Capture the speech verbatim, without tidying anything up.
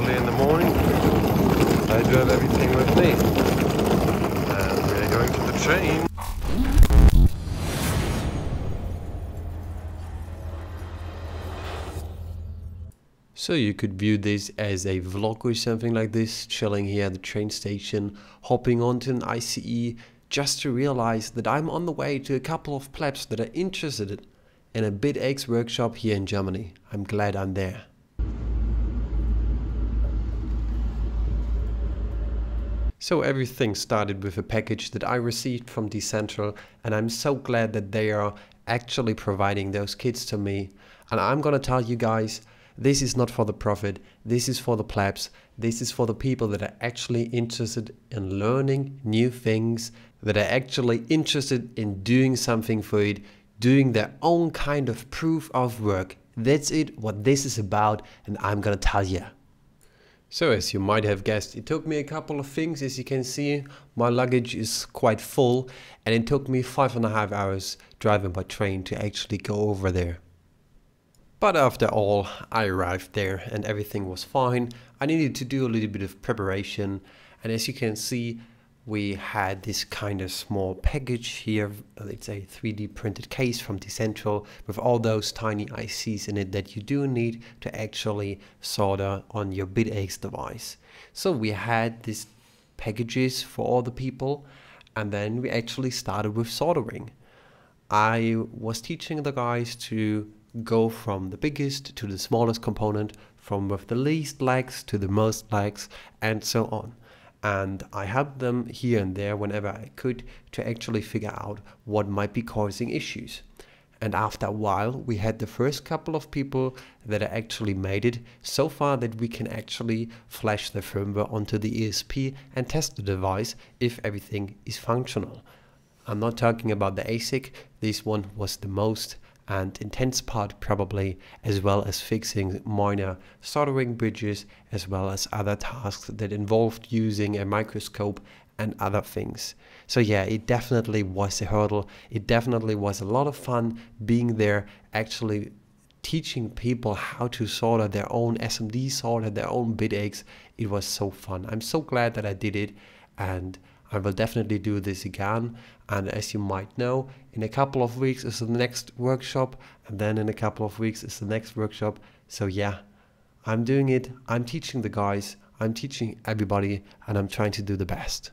Monday in the morning, I do have everything with me. And we are going to the train. So you could view this as a vlog or something like this, chilling here at the train station, hopping onto an I C E, just to realize that I'm on the way to a couple of plebs that are interested in a Bitaxe workshop here in Germany. I'm glad I'm there. So everything started with a package that I received from D-Central, and I'm so glad that they are actually providing those kits to me. And I'm gonna tell you guys, this is not for the profit, this is for the plebs, this is for the people that are actually interested in learning new things, that are actually interested in doing something for it, doing their own kind of proof of work. That's it, what this is about, and I'm gonna tell you. So as you might have guessed, it took me a couple of things. As you can see, my luggage is quite full, and it took me five and a half hours driving by train to actually go over there. But after all, I arrived there and everything was fine. I needed to do a little bit of preparation. And as you can see, we had this kind of small package here. It's a three D printed case from D-Central with all those tiny I Cs in it that you do need to actually solder on your Bitaxe device. So we had these packages for all the people, and then we actually started with soldering. I was teaching the guys to go from the biggest to the smallest component, from with the least legs to the most legs, and so on. And I helped them here and there whenever I could to actually figure out what might be causing issues. And after a while, we had the first couple of people that actually made it so far that we can actually flash the firmware onto the E S P and test the device if everything is functional. I'm not talking about the ASIC. This one was the most and intense part probably, as well as fixing minor soldering bridges, as well as other tasks that involved using a microscope and other things. So yeah, it definitely was a hurdle. It definitely was a lot of fun being there, actually teaching people how to solder their own S M D, solder their own Bitaxe. It was so fun. I'm so glad that I did it, and I will definitely do this again. And as you might know, in a couple of weeks is the next workshop, and then in a couple of weeks is the next workshop. So yeah, I'm doing it, I'm teaching the guys, I'm teaching everybody, and I'm trying to do the best.